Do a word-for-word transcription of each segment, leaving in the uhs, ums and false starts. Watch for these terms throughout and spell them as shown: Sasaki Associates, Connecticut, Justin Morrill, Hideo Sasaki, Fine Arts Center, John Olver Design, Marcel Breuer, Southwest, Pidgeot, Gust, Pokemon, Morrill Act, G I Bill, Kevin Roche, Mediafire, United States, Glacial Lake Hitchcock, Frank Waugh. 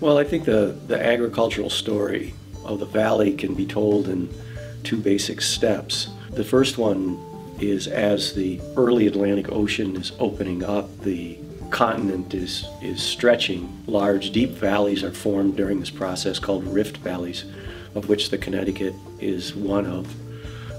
Well, I think the, the agricultural story of the valley can be told in two basic steps. The first one is as the early Atlantic Ocean is opening up, the continent is, is stretching. Large, deep valleys are formed during this process called rift valleys, of which the Connecticut is one of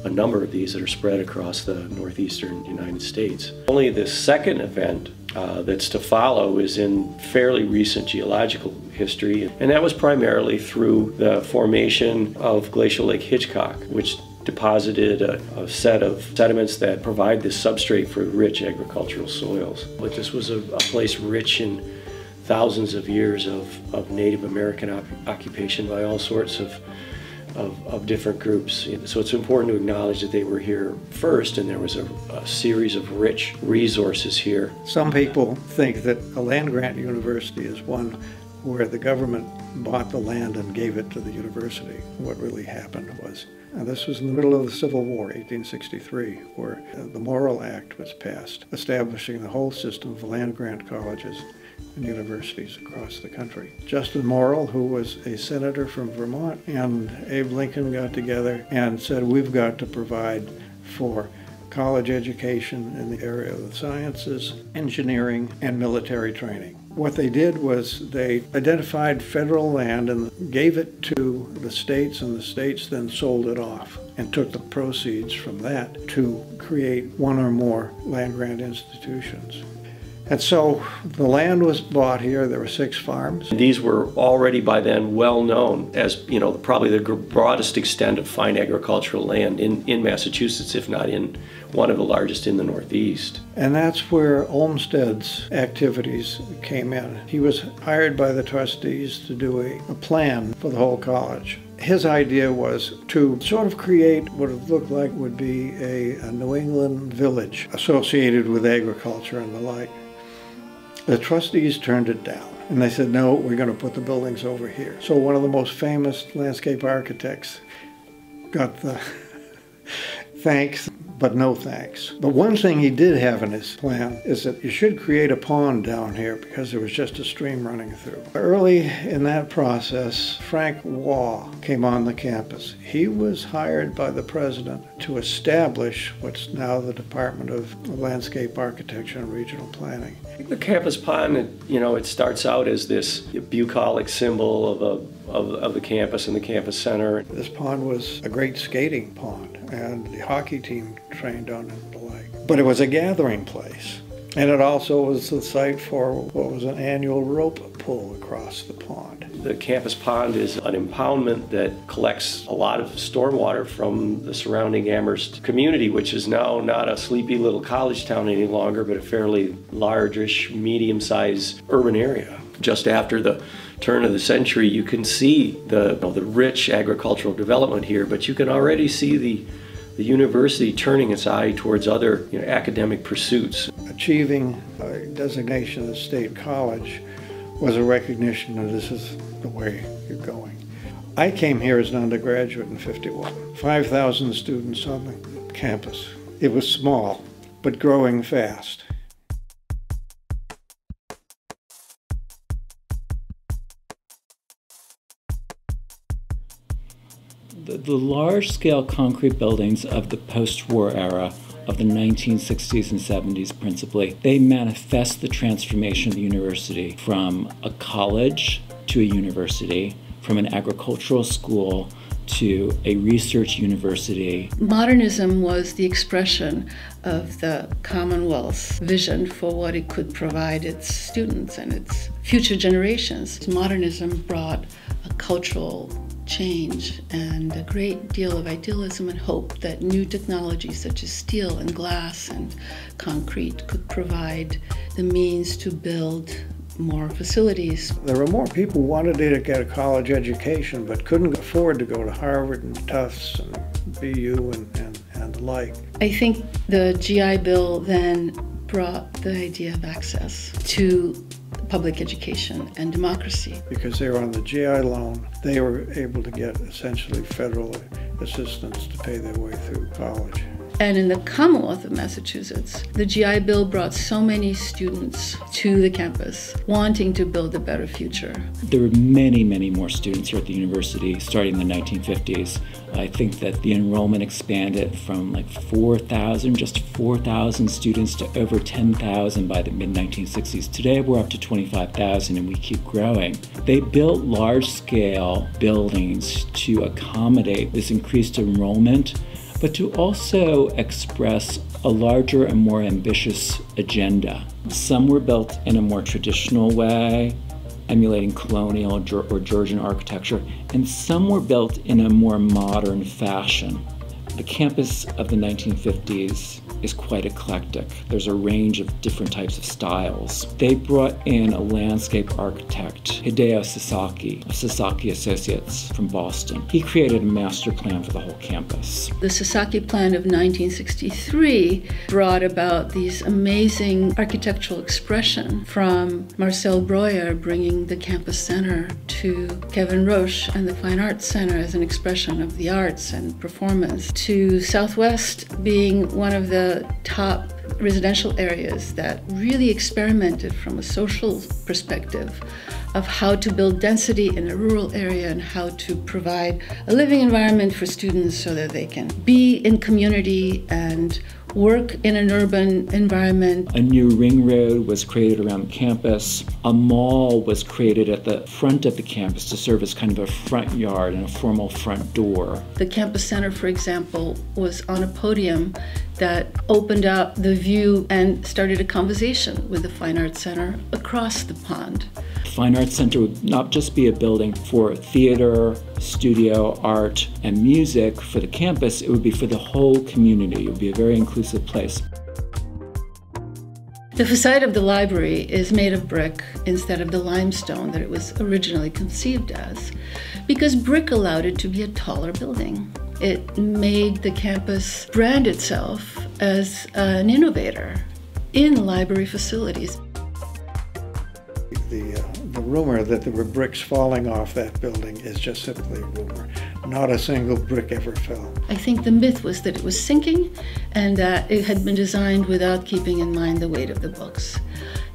a number of these that are spread across the northeastern United States. Only the second event uh, that's to follow is in fairly recent geological history, and that was primarily through the formation of Glacial Lake Hitchcock, which deposited a, a set of sediments that provide this substrate for rich agricultural soils. But this was a, a place rich in thousands of years of, of Native American op occupation by all sorts of Of, of different groups. So it's important to acknowledge that they were here first, and there was a, a series of rich resources here. Some people think that a land-grant university is one where the government bought the land and gave it to the university. What really happened was, and this was in the middle of the Civil War, eighteen sixty-three, where the Morrill Act was passed, establishing the whole system of land-grant colleges and universities across the country. Justin Morrill, who was a senator from Vermont, and Abe Lincoln got together and said, we've got to provide for college education in the area of the sciences, engineering, and military training. What they did was they identified federal land and gave it to the states, and the states then sold it off and took the proceeds from that to create one or more land-grant institutions. And so the land was bought here. There were six farms. These were already by then well known as, you know, probably the broadest extent of fine agricultural land in, in Massachusetts, if not in one of the largest in the Northeast. And that's where Olmsted's activities came in. He was hired by the trustees to do a, a plan for the whole college. His idea was to sort of create what it looked like would be a, a New England village associated with agriculture and the like. The trustees turned it down, and they said, no, we're going to put the buildings over here. So one of the most famous landscape architects got the thanks, but no thanks. But one thing he did have in his plan is that you should create a pond down here, because there was just a stream running through. Early in that process, Frank Waugh came on the campus. He was hired by the president to establish what's now the Department of Landscape Architecture and Regional Planning. The campus pond, it, you know, it starts out as this bucolic symbol of, a, of, of the campus and the campus center. This pond was a great skating pond, and the hockey team trained on it and the like. But it was a gathering place, and it also was the site for what was an annual rope pull across the pond. The campus pond is an impoundment that collects a lot of stormwater from the surrounding Amherst community, which is now not a sleepy little college town any longer, but a fairly large-ish, medium-sized urban area. Just after the turn of the century, you can see the, you know, the rich agricultural development here, but you can already see the, the university turning its eye towards other, you know, academic pursuits. Achieving a designation as state college was a recognition that this is the way you're going. I came here as an undergraduate in fifty-one. five thousand students on the campus. It was small, but growing fast. The large-scale concrete buildings of the post-war era of the nineteen sixties and seventies principally, they manifest the transformation of the university from a college to a university, from an agricultural school to a research university. Modernism was the expression of the Commonwealth's vision for what it could provide its students and its future generations. Modernism brought a cultural change and a great deal of idealism and hope that new technologies such as steel and glass and concrete could provide the means to build more facilities. There were more people who wanted to get a college education but couldn't afford to go to Harvard and Tufts and B U and, and, and the like. I think the G I Bill then brought the idea of access to public education and democracy. Because they were on the G I loan, they were able to get essentially federal assistance to pay their way through college. And in the Commonwealth of Massachusetts, the G I Bill brought so many students to the campus wanting to build a better future. There were many, many more students here at the university starting in the nineteen fifties. I think that the enrollment expanded from like four thousand, just four thousand students to over ten thousand by the mid nineteen sixties. Today we're up to twenty-five thousand and we keep growing. They built large-scale buildings to accommodate this increased enrollment, but to also express a larger and more ambitious agenda. Some were built in a more traditional way, emulating colonial or Georgian architecture, and some were built in a more modern fashion. The campus of the nineteen fifties is quite eclectic. There's a range of different types of styles. They brought in a landscape architect, Hideo Sasaki of Sasaki Associates from Boston. He created a master plan for the whole campus. The Sasaki Plan of nineteen sixty-three brought about these amazing architectural expression from Marcel Breuer bringing the campus center to Kevin Roche and the Fine Arts Center as an expression of the arts and performance, to Southwest being one of the top residential areas that really experimented from a social perspective of how to build density in a rural area and how to provide a living environment for students so that they can be in community and work in an urban environment. A new ring road was created around the campus. A mall was created at the front of the campus to serve as kind of a front yard and a formal front door. The campus center, for example, was on a podium that opened up the view and started a conversation with the Fine Arts Center across the pond. Fine Arts Center would not just be a building for theater, studio, art, and music for the campus, it would be for the whole community. It would be a very inclusive place. The facade of the library is made of brick instead of the limestone that it was originally conceived as, because brick allowed it to be a taller building. It made the campus brand itself as an innovator in library facilities. The, uh, the rumor that there were bricks falling off that building is just simply a rumor. Not a single brick ever fell. I think the myth was that it was sinking and that it had been designed without keeping in mind the weight of the books,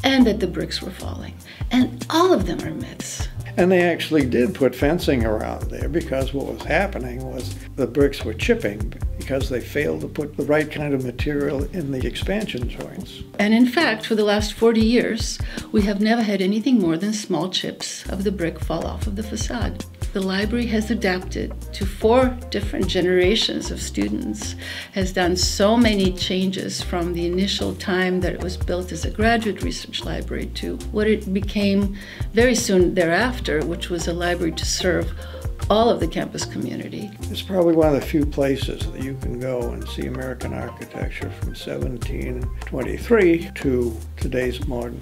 and that the bricks were falling. And all of them are myths. And they actually did put fencing around there, because what was happening was the bricks were chipping because they failed to put the right kind of material in the expansion joints. And in fact, for the last forty years, we have never had anything more than small chips of the brick fall off of the facade. The library has adapted to four different generations of students, has done so many changes from the initial time that it was built as a graduate research library to what it became very soon thereafter, which was a library to serve all of the campus community. It's probably one of the few places that you can go and see American architecture from seventeen twenty-three to today's modern.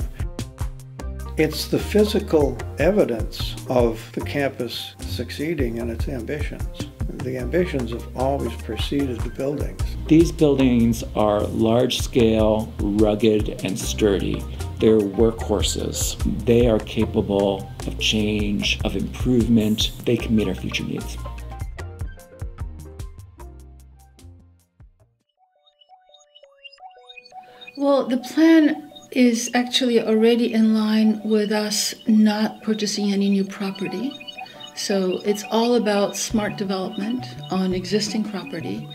It's the physical evidence of the campus succeeding in its ambitions. The ambitions have always preceded the buildings. These buildings are large-scale, rugged, and sturdy. They're workhorses. They are capable of change, of improvement. They can meet our future needs. Well, the plan is actually already in line with us not purchasing any new property. So it's all about smart development on existing property,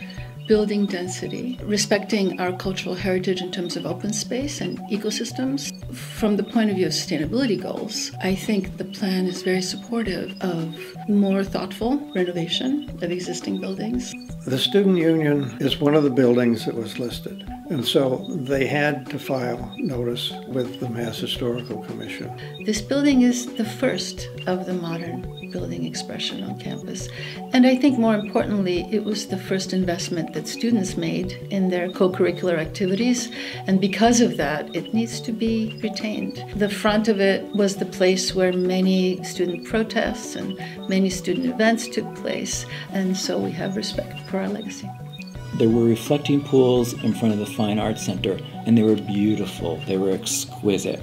building density, respecting our cultural heritage in terms of open space and ecosystems. From the point of view of sustainability goals, I think the plan is very supportive of more thoughtful renovation of existing buildings. The Student Union is one of the buildings that was listed, and so they had to file notice with the Mass Historical Commission. This building is the first of the modern building expression on campus, and I think more importantly, it was the first investment that students made in their co-curricular activities, and because of that, it needs to be retained. The front of it was the place where many student protests and many student events took place, and so we have respect for our legacy. There were reflecting pools in front of the Fine Arts Center, and they were beautiful, they were exquisite.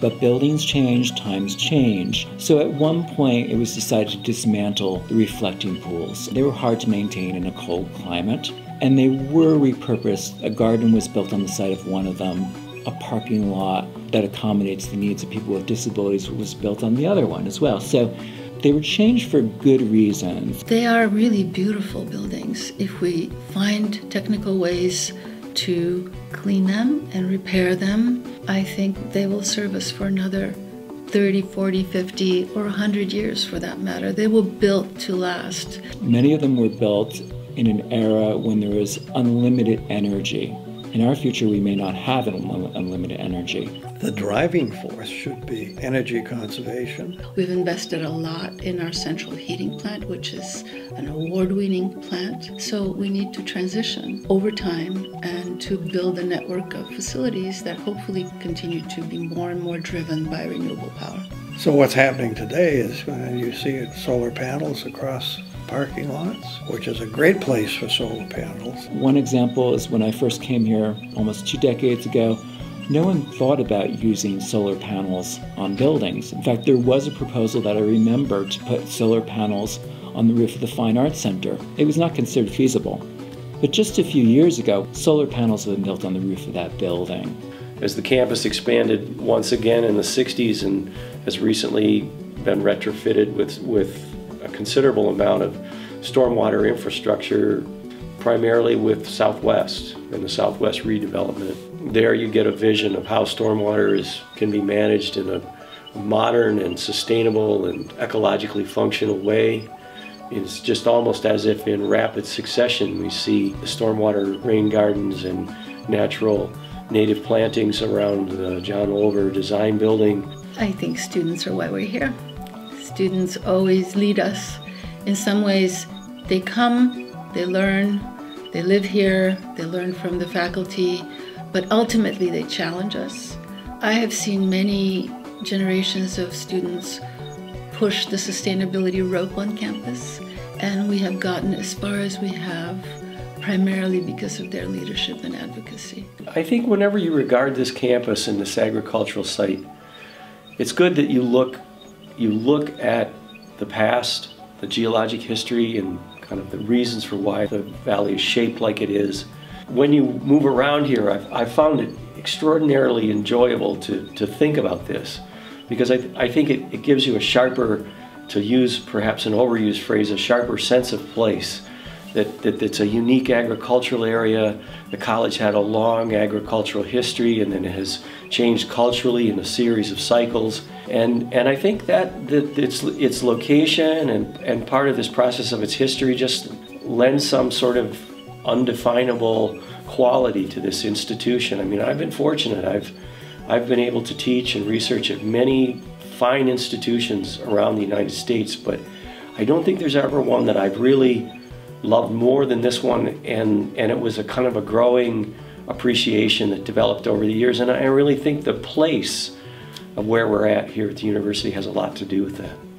But buildings change, times change. So at one point, it was decided to dismantle the reflecting pools. They were hard to maintain in a cold climate. and they were repurposed. A garden was built on the site of one of them. A parking lot that accommodates the needs of people with disabilities was built on the other one as well. So they were changed for good reasons. They are really beautiful buildings if we find technical ways to clean them and repair them. I think they will serve us for another thirty, forty, fifty, or a hundred years for that matter. They were built to last. Many of them were built in an era when there was unlimited energy. In our future, we may not have unlimited energy. The driving force should be energy conservation. We've invested a lot in our central heating plant, which is an award-winning plant. So we need to transition over time and to build a network of facilities that hopefully continue to be more and more driven by renewable power. So what's happening today is uh, you see it, solar panels across parking lots, which is a great place for solar panels. One example is when I first came here almost two decades ago, no one thought about using solar panels on buildings. In fact, there was a proposal that I remember to put solar panels on the roof of the Fine Arts Center. It was not considered feasible. But just a few years ago, solar panels have been built on the roof of that building. As the campus expanded once again in the sixties and has recently been retrofitted with, with a considerable amount of stormwater infrastructure, primarily with Southwest and the Southwest redevelopment. There you get a vision of how stormwater is, can be managed in a modern and sustainable and ecologically functional way. It's just almost as if in rapid succession we see stormwater rain gardens and natural native plantings around the John Olver Design building. I think students are why we're here. Students always lead us. In some ways, they come, they learn, they live here, they learn from the faculty, but ultimately they challenge us. I have seen many generations of students push the sustainability rope on campus, and we have gotten as far as we have, primarily because of their leadership and advocacy. I think whenever you regard this campus and this agricultural site, it's good that you look You look at the past, the geologic history, and kind of the reasons for why the valley is shaped like it is. When you move around here, I've, I've found it extraordinarily enjoyable to, to think about this, because I, th I think it, it gives you a sharper, to use perhaps an overused phrase, a sharper sense of place. That, that it's a unique agricultural area. The college had a long agricultural history, and then it has changed culturally in a series of cycles. And and I think that, that its its location and, and part of this process of its history just lends some sort of undefinable quality to this institution. I mean, I've been fortunate. I've I've been able to teach and research at many fine institutions around the United States, but I don't think there's ever one that I've really loved more than this one, and, and it was a kind of a growing appreciation that developed over the years, and I really think the place of where we're at here at the university has a lot to do with that.